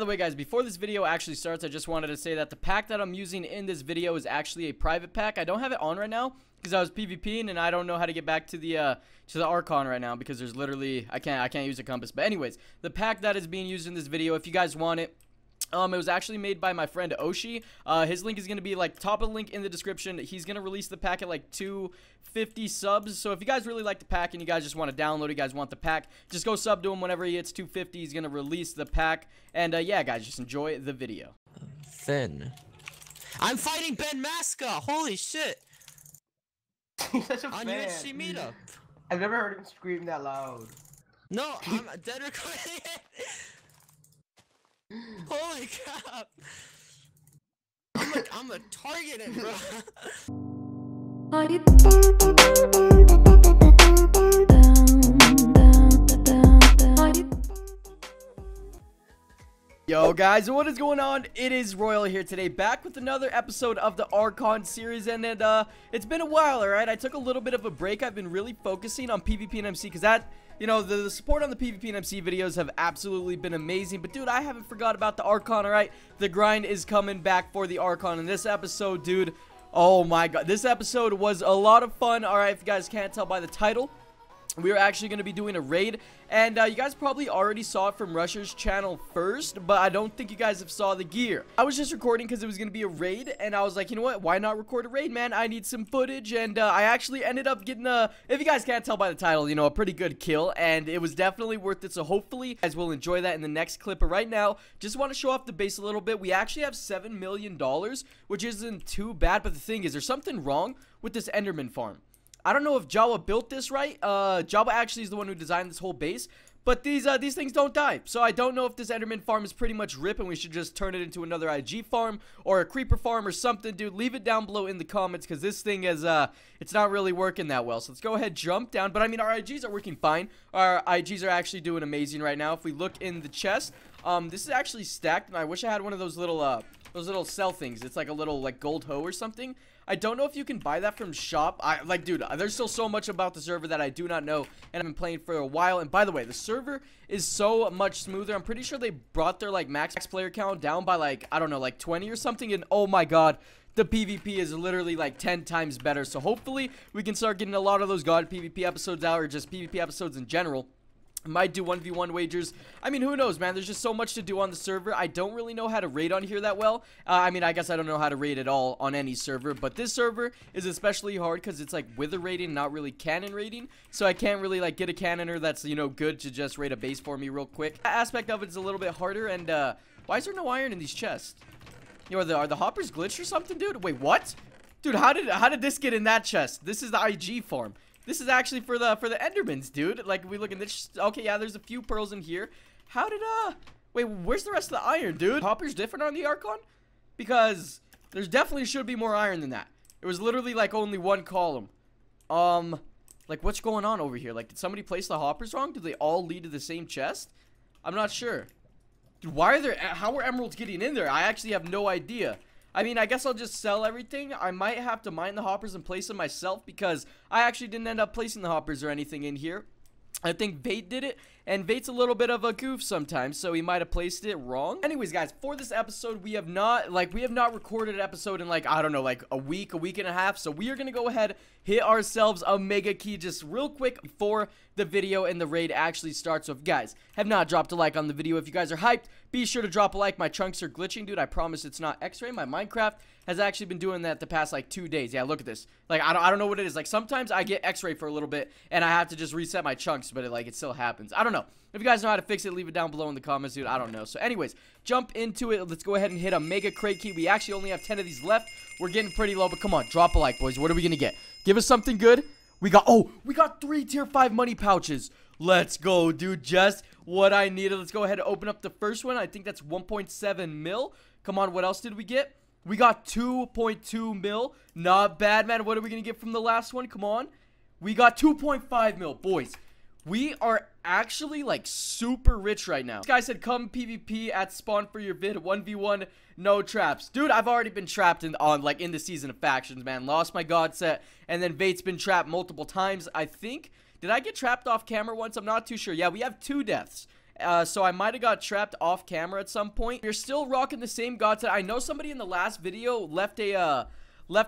By the way, guys, before this video actually starts, I just wanted to say that the pack that I'm using in this video is actually a private pack. I don't have it on right now because I was PvPing and I don't know how to get back to the Archon right now because there's literally I can't use a compass. But anyways, the pack that is being used in this video, if you guys want it, it was actually made by my friend Oshi. His link is going to be like top of the link in the description. He's going to release the pack at like 250 subs. So if you guys really like the pack and you guys just want to download it, you guys want the pack, just go sub to him whenever he hits 250. He's going to release the pack. And yeah, guys, just enjoy the video. Finn. I'm fighting Ben Mascott. Holy shit. He's such a fan. On UHC meetup. I've never heard him scream that loud. No, I'm dead recording it. Holy crap! I'm a target it, bro. Yo guys, what is going on? It is Royal here today, back with another episode of the Archon series, and it's been a while, alright? I took a little bit of a break. I've been really focusing on PvP and MC because that, you know, the support on the PvP and MC videos have absolutely been amazing. But, dude, I haven't forgot about the Archon, alright? The grind is coming back for the Archon in this episode, dude. Oh, my God. This episode was a lot of fun, alright? If you guys can't tell by the title, we are actually going to be doing a raid. And you guys probably already saw it from Rusher's channel first, but I don't think you guys have saw the gear. I was just recording because it was going to be a raid, and I was like, you know what? Why not record a raid, man? I need some footage, and I actually ended up getting a, if you guys can't tell by the title, you know, a pretty good kill, and it was definitely worth it, so hopefully you guys will enjoy that in the next clip. But right now, just want to show off the base a little bit. We actually have $7 million, which isn't too bad, but the thing is, there's something wrong with this Enderman farm. I don't know if Jawa built this right. Jawa actually is the one who designed this whole base. But these things don't die. So I don't know if this Enderman farm is pretty much rip and we should just turn it into another IG farm or a creeper farm or something, dude. Leave it down below in the comments because this thing is, it's not really working that well. So let's go ahead, jump down. But I mean, our IGs are working fine. Our IGs are actually doing amazing right now. If we look in the chest, this is actually stacked. And I wish I had one of those little sell things. It's like a little, like, gold hoe or something. I don't know if you can buy that from shop. Like, dude, there's still so much about the server that I do not know, and I've been playing for a while. And by the way, the server is so much smoother. I'm pretty sure they brought their, like, max player count down by, like, I don't know, like 20 or something. And oh my god, the PvP is literally like 10 times better. So hopefully we can start getting a lot of those god PvP episodes out, or just PvP episodes in general. Might do 1v1 wagers. I mean, who knows, man? There's just so much to do on the server. I don't really know how to raid on here that well. I mean, I guess I don't know how to raid at all on any server. But this server is especially hard because it's like wither raiding, not really cannon raiding. So I can't really like get a cannoner that's, you know, good to just raid a base for me real quick. That aspect of it is a little bit harder. And why is there no iron in these chests? You know, are the hoppers glitched or something, dude? Wait, what? Dude, how did this get in that chest? This is the IG farm. This is actually for the Endermans, dude. Like, we look in this. Okay, yeah, there's a few pearls in here. How did wait, where's the rest of the iron, dude? Hoppers different on the Archon? Because there's definitely should be more iron than that. It was literally like only one column. Like, what's going on over here? Like, did somebody place the hoppers wrong? Do they all lead to the same chest? I'm not sure. Dude, why are there? How are emeralds getting in there? I actually have no idea. I mean, I guess I'll just sell everything. I might have to mine the hoppers and place them myself because I actually didn't end up placing the hoppers or anything in here. I think Vate did it, and Vate's a little bit of a goof sometimes, so he might have placed it wrong. Anyways, guys, for this episode, we have not recorded an episode in, like, I don't know, like a week and a half, so we are going to go ahead, hit ourselves a mega key just real quick before the video and the raid actually starts. So if you guys have not dropped a like on the video, if you guys are hyped, be sure to drop a like. My chunks are glitching, dude. I promise it's not X-ray. My Minecraft has actually been doing that the past, like, 2 days. Yeah, look at this. Like, I don't know what it is. Like, sometimes I get X-ray for a little bit, and I have to just reset my chunks, but, it still happens. I don't know. If you guys know how to fix it, leave it down below in the comments, dude. I don't know. So, anyways, jump into it. Let's go ahead and hit a mega crate key. We actually only have 10 of these left. We're getting pretty low, but come on. Drop a like, boys. What are we going to get? Give us something good. We got 3 tier 5 money pouches. Let's go, dude. Just what I needed. Let's go ahead and open up the first one. I think that's 1.7 mil. Come on, what else did we get? We got 2.2 mil. Not bad, man. What are we going to get from the last one? Come on. We got 2.5 mil. Boys, we are actually, like, super rich right now. This guy said, come PvP at spawn for your vid. 1v1, no traps. Dude, I've already been trapped in the season of factions, man. Lost my god set. And then Vate's been trapped multiple times, I think. Did I get trapped off camera once? I'm not too sure. Yeah, we have 2 deaths. so I might have got trapped off camera at some point. You're still rocking the same god set. I know somebody in the last video left a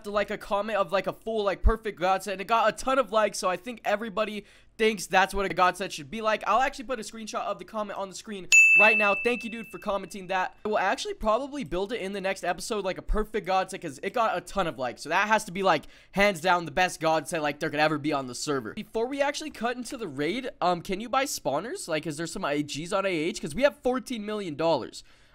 like a comment of like a full like perfect god set, and it got a ton of likes, so I think everybody thinks that's what a god set should be like. I'll actually put a screenshot of the comment on the screen right now. Thank you, dude, for commenting that. I will actually probably build it in the next episode, like a perfect god set, because it got a ton of likes. So that has to be like hands down the best god set like there could ever be on the server. Before we actually cut into the raid, can you buy spawners? Like, is there some IGs on AH? Because we have $14 million.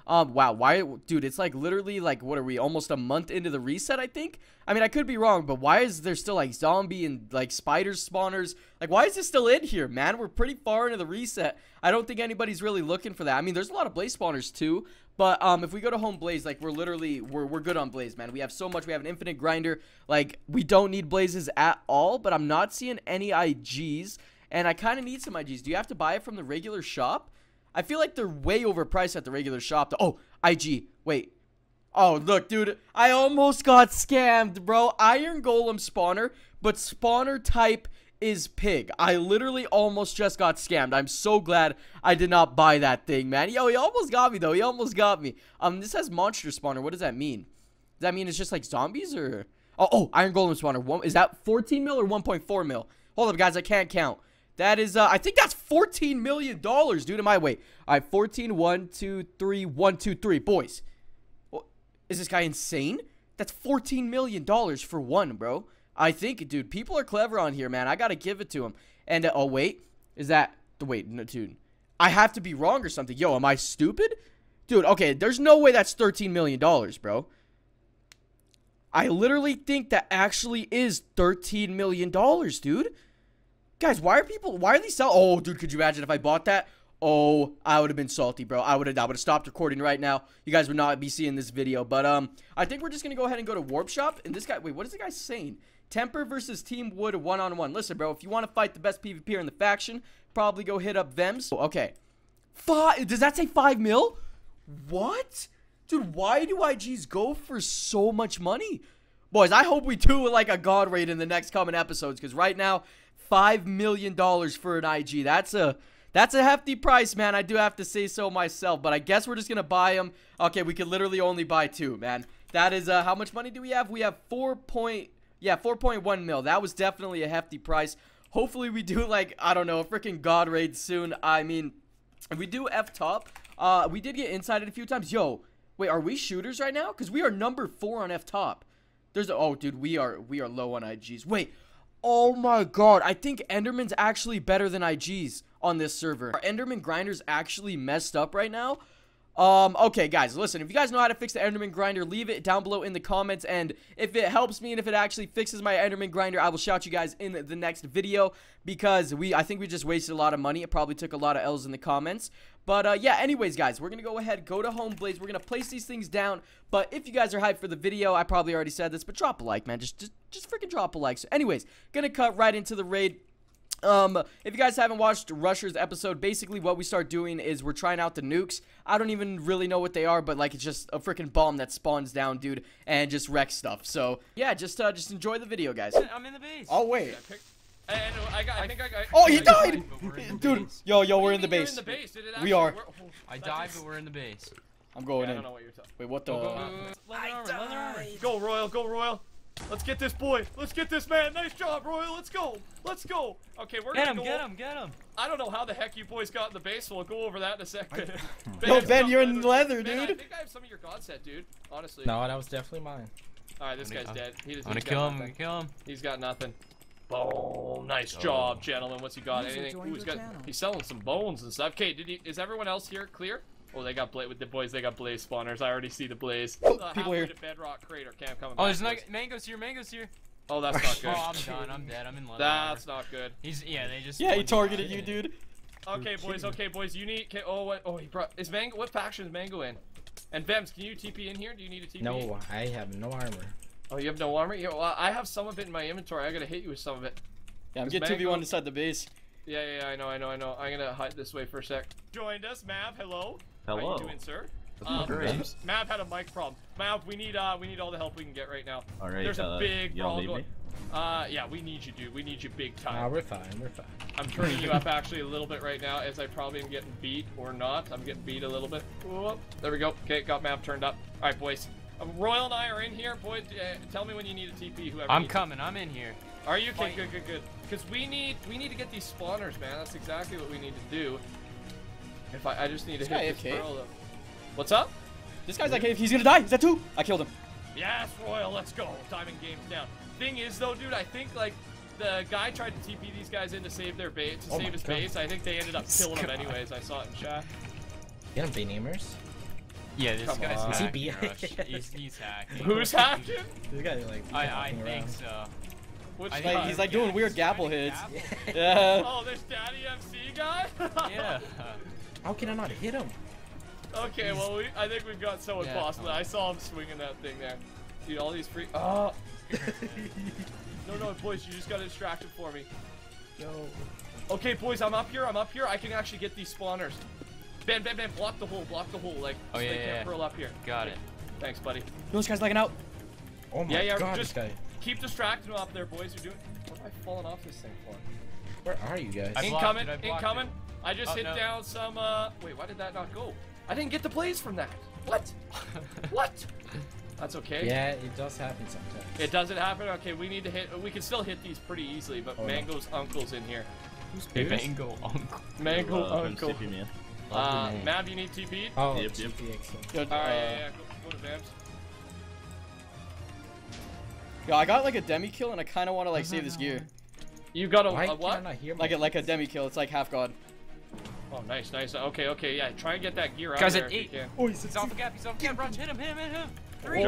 Wow, why, dude, it's like literally like, what are we, almost a month into the reset, I think? I mean, I could be wrong, but why is there still like zombie and like spider spawners? Like, why is this still in here, man? We're pretty far into the reset. I don't think anybody's really looking for that. I mean, there's a lot of blaze spawners too, but if we go to home blaze, like we're literally, we're good on blaze, man. We have so much. We have an infinite grinder. Like, we don't need blazes at all, but I'm not seeing any IGs, and I kind of need some IGs. Do you have to buy it from the regular shop? I feel like they're way overpriced at the regular shop. Oh, IG. Wait. Oh, look, dude. I almost got scammed, bro. Iron Golem spawner, but spawner type is pig. I literally almost just got scammed. I'm so glad I did not buy that thing, man. Yo, he almost got me, though. He almost got me. This has monster spawner. What does that mean? Does that mean it's just like zombies or... Oh, Iron Golem spawner. Is that 14 mil or 1.4 mil? Hold up, guys. I can't count. That is, I think that's $14 million, dude, in my way. All right, 14, 1, 2, 3, 1, 2, 3. Boys, is this guy insane? That's $14 million for one, bro. I think, dude, people are clever on here, man. I got to give it to him. And, oh, wait, is that, wait, no, dude, I have to be wrong or something. Yo, am I stupid? Dude, okay, there's no way that's $13 million, bro. I literally think that actually is $13 million, dude. Guys, why are these selling? Oh, dude, could you imagine if I bought that? Oh, I would have been salty, bro. I would have stopped recording right now. You guys would not be seeing this video. But I think we're just gonna go ahead and go to Warp Shop. And this guy, wait, what is the guy saying? Temper versus Team Wood 1-on-1. Listen, bro, if you want to fight the best PvPer in the faction, probably go hit up Vems. Oh, okay. Does that say 5 mil? What? Dude, why do IGs go for so much money? Boys, I hope we do like a god raid in the next coming episodes, because right now, $5 million for an IG. That's a hefty price, man. I do have to say so myself, but I guess we're just going to buy them. Okay, we could literally only buy two, man. That is, how much money do we have? We have 4.1 mil. That was definitely a hefty price. Hopefully we do, like, I don't know, a freaking god raid soon. I mean, if we do F-top, we did get inside it a few times. Yo, wait, are we shooters right now? Because we are number 4 on F-top. There's, oh, dude, we are low on IGs. Wait. Oh my god, I think Enderman's actually better than IGs on this server. Our Enderman grinder's actually messed up right now. Okay, guys, listen, if you guys know how to fix the Enderman grinder, leave it down below in the comments, and if it helps me and if it actually fixes my Enderman grinder, I will shout you guys in the next video, because I think we just wasted a lot of money. It probably took a lot of L's in the comments. But, yeah, anyways, guys, we're going to go ahead, go to home blaze. We're going to place these things down. But if you guys are hyped for the video, I probably already said this, but drop a like, man. Just freaking drop a like. So, anyways, going to cut right into the raid. If you guys haven't watched Rusher's episode, basically what we start doing is we're trying out the nukes. I don't even really know what they are, but, like, it's just a freaking bomb that spawns down, dude, and just wrecks stuff. So, yeah, just enjoy the video, guys. I'm in the base. Oh, wait. I think I got. Oh, he died! Dude, yo, we're in the base. We are. I died, but we're in the base. I'm going in. I don't know what you're talking. Wait, what the? Leather armor. Go, Royal. Go, Royal. Let's get this boy. Let's get this man. Nice job, Royal. Let's go. Let's go. Okay, we're gonna go. Get him. I don't know how the heck you boys got in the base. We'll go over that in a second. Yo, Ben, you're in leather, dude. I think I have some of your god set, dude. Honestly. No, that was definitely mine. All right, this guy's dead. I'm gonna kill him. He's got nothing. Oh, nice job, gentlemen. What's he got? Anything? Ooh, he's selling some bones and stuff. Okay, is everyone else here clear? Oh, they got blaze with the boys. They got blaze spawners. I already see the blaze. Oh, people here. Bedrock crater. Okay, I'm coming. Oh, there's Mango's here. Mango's here. Oh, that's not good. Oh, I'm done. I'm dead. I'm in love. That's not good. He's yeah. He targeted you, dude. Okay, boys. You need. Oh, wait. Oh, he brought. Is Mango? What faction is Mango in? And Vems, can you TP in here? Do you need a TP? No, I have no armor. Oh, you have no armor? Yo, I have some of it in my inventory. I gotta hit you with some of it. Yeah, I'm getting 2v1 inside the base. Yeah, I know. I'm gonna hide this way for a sec. Joined us, Mav. Hello. How you doing, sir? Mav had a mic problem. Mav, we need all the help we can get right now. All right. There's a big brawl going. Yeah, we need you, dude. We need you big time. Nah, we're fine. We're fine. I'm turning you up actually a little bit right now, as I probably am getting beat or not. I'm getting beat a little bit. Whoop. There we go. Okay, got Mav turned up. All right, boys. Royal and I are in here. Boys, tell me when you need a TP. Whoever. I'm coming. I'm in here. Are you okay? Good, good, good. Because we need to get these spawners, man. That's exactly what we need to do. If I just need to hit this barrel though. What's up? This guy's like, hey, he's gonna die. Is that two? I killed him. Yes, Royal. Let's go. Diamond game's down. Thing is though, dude, I think like the guy tried to TP these guys in to save their base, to save his base. I think they ended up killing him anyways. I saw it in chat. You don't be namers. Yeah, this guy's hacking. He's hacking. Who's hacking? This guy's like. I think so. Like, he's like doing weird gapple hits. Yeah. Oh, this daddy MC guy. Yeah. How can I not hit him? Okay, well, I think we've got someone bossing that. I saw him swinging that thing there. Dude, all these free. Oh. No, no, boys, you just got distracted for me. Yo. Okay, boys, I'm up here. I'm up here. I can actually get these spawners. Ben, Ben, Ben, block the hole. Block the hole. Like, oh, so yeah, they can't roll up here. Got it. Thanks, buddy. This guy's lagging out. Oh my God, just this guy. Keep distracting him up there, boys. You're doing. What am I falling off this thing for? Where are you guys? Incoming. Incoming. I just hit down some. Wait, why did that not go? I didn't get the plays from that. What? What? That's okay. Yeah, it does happen sometimes. It doesn't happen? Okay, we need to hit. We can still hit these pretty easily, but Mango's uncle's in here. Who's Mango uncle? Mango uncle. TP, man. Mav, you need TP? Oh, yep, yep. Alright, yeah. Go to Vamps. Yo, I got like a demi kill, and I kind of want to like save this gear. You got a what? Like a demi kill. It's like half god. Oh, nice, nice. Okay, okay, yeah. Try and get that gear out. Guys at 8. Oh, he's off the gap. He's off the gap. Run, hit him, hit him, hit him. Three, hit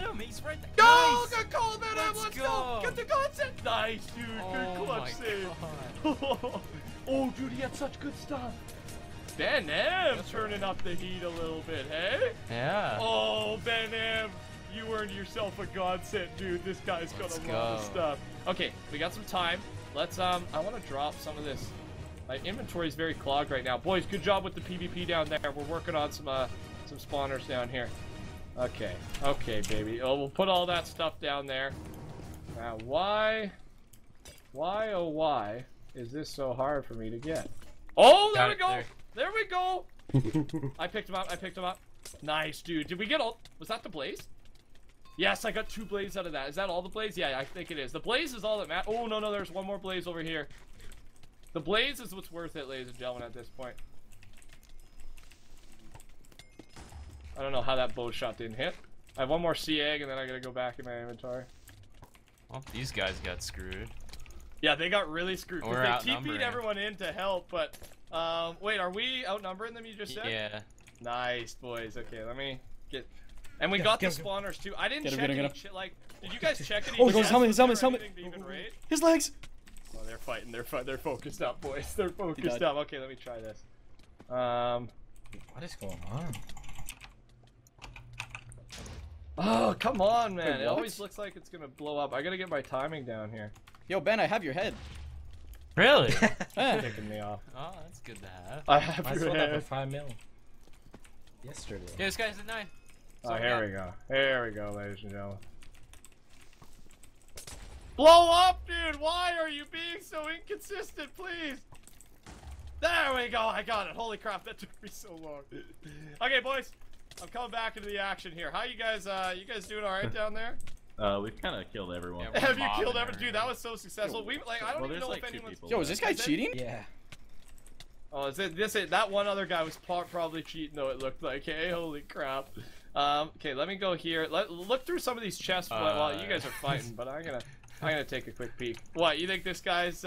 him. He's right there. Go, nice. Good call, man. Let's go. Get the concept. Nice, dude. Good clutch save. Oh, dude, he had such good stuff. Ben M turning up the heat a little bit, hey? Yeah. Oh, Ben M, you earned yourself a godsend, dude. This guy's got a lot of stuff. Okay, we got some time. Let's I want to drop some of this. My inventory is very clogged right now. Boys, good job with the PvP down there. We're working on some spawners down here. Okay, okay, baby. Oh, we'll put all that stuff down there. Now, why, oh, why is this so hard for me to get? Oh, there we go. There we go. I picked him up. I picked him up. Nice, dude. Did we get all? Was that the blaze? Yes, I got 2 blazes out of that. Is that all the blaze? Yeah, I think it is. The blaze is all that matters. Oh, no, no. There's one more blaze over here. The blaze is what's worth it, ladies and gentlemen, at this point. I don't know how that bow shot didn't hit. I have one more sea egg, and then I gotta go back in my inventory. Well, these guys got screwed. Yeah, they got really screwed. They TP'd everyone in to help, but... wait, are we outnumbering them, you just said? Yeah. Nice, boys. Okay, let me get... And we got the spawners, too. I didn't check any shit, like... Did you guys check any... Oh, his helmet, his helmet, his helmet! His legs! Oh, they're fighting. They're focused up, boys. They're focused up. Okay, let me try this. What is going on? Oh, come on, man. Wait, it always looks like it's gonna blow up. I gotta get my timing down here. Yo, Ben, I have your head. Really? Taking me off. Oh, that's good to have. I have your head. I sold 5 mil. Yesterday. Yeah, this guy's at 9. Oh, here we go. Here we go, ladies and gentlemen. Blow up, dude! Why are you being so inconsistent, please? There we go, I got it. Holy crap, that took me so long. Okay, boys, I'm coming back into the action here. How you guys doing all right down there? We've kind of killed everyone. Yeah, have you killed everyone? Dude, that was so successful. Yo, we like, I don't even know like if anyone's... Yo, is this guy cheating? Yeah. Oh, is it, that one other guy was probably cheating though, it looked like. Hey, holy crap. Okay, let me go here. Look through some of these chests while you guys are fighting, but I'm gonna take a quick peek. What, you think this guy's,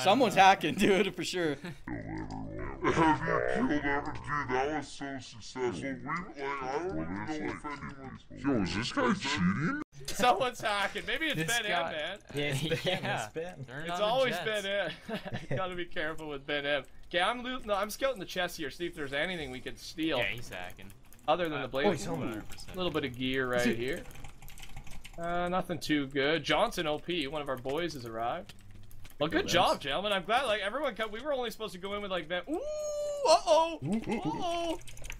someone's hacking, dude, for sure. Have you killed everyone? Dude, that was so successful. I don't even know if anyone's... Yo, is this guy cheating? Someone's hacking. Maybe it's Ben M, man. Yeah, it's Ben. It's always Ben M. Gotta be careful with Ben M. Okay, I'm looting. No, I'm scouting the chest here, see if there's anything we could steal. Yeah, he's hacking. Other than the blade. A little bit of gear right here. Nothing too good. Johnson OP, one of our boys, has arrived. Well, good job, gentlemen. I'm glad, like, everyone kept, we were only supposed to go in with, like, that. Ooh, uh-oh, uh-oh.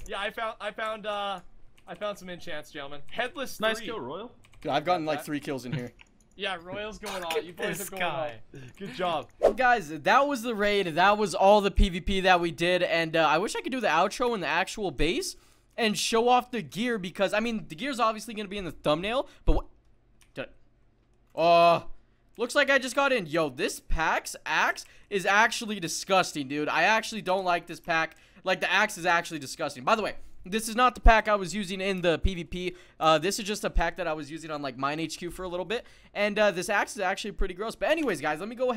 Yeah, I found some enchants, gentlemen. Headless 3. Nice kill, Royal. Dude, I've gotten like 3 kills in here. Yeah, Royal's going on. You boys are going on. Good job. Well, guys, that was the raid. That was all the PvP that we did. And I wish I could do the outro in the actual base and show off the gear because, I mean, the gear's obviously going to be in the thumbnail. But what? Looks like I just got in. Yo, this pack's axe is actually disgusting, dude. I actually don't like this pack. Like, the axe is actually disgusting. By the way, this is not the pack I was using in the PvP. This is just a pack that I was using on, like, Mine HQ for a little bit. And this axe is actually pretty gross. But anyways, guys, let me go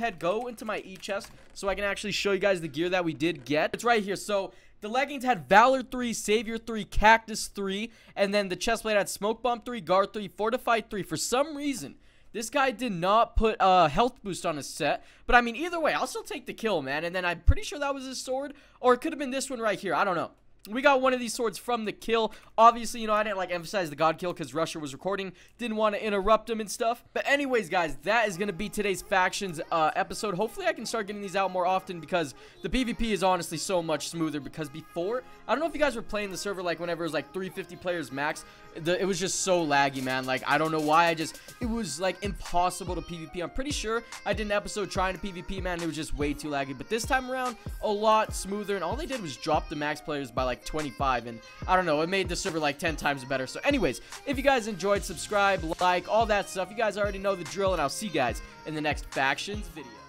into my e-chest so I can actually show you guys the gear that we did get. It's right here. So the leggings had Valor 3, Savior 3, Cactus 3. And then the chestplate had Smoke Bomb 3, Guard 3, Fortified 3. For some reason, this guy did not put a health boost on his set. But, I mean, either way, I'll still take the kill, man. And then I'm pretty sure that was his sword. Or it could have been this one right here. I don't know. We got one of these swords from the kill. Obviously, you know, I didn't, like, emphasize the god kill because Rusher was recording. Didn't want to interrupt him and stuff. But anyways, guys, that is going to be today's Factions episode. Hopefully, I can start getting these out more often because the PvP is honestly so much smoother. Because before, I don't know if you guys were playing the server, like, whenever it was, like, 350 players max. It was just so laggy, man. Like, I don't know why. It was, like, impossible to PvP. I'm pretty sure I did an episode trying to PvP, man. It was just way too laggy. But this time around, a lot smoother. And all they did was drop the max players by, like, 25, and I don't know, it made the server like 10 times better. So anyways, if you guys enjoyed, subscribe, like, all that stuff. You guys already know the drill, and I'll see you guys in the next Factions video.